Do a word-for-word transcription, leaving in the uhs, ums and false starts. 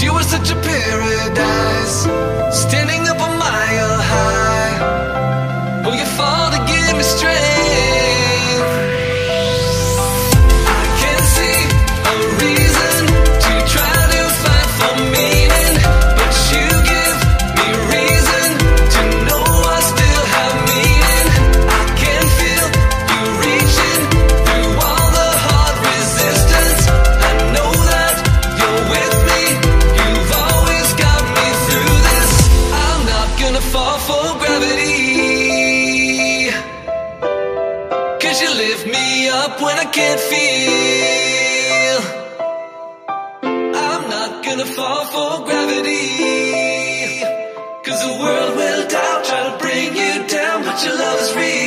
She was such a paradise, standing up a mile high. Will you fall to give me strength? You lift me up when I can't feel. I'm not gonna fall for gravity, 'cause the world will doubt, try to bring you down, but your love is real.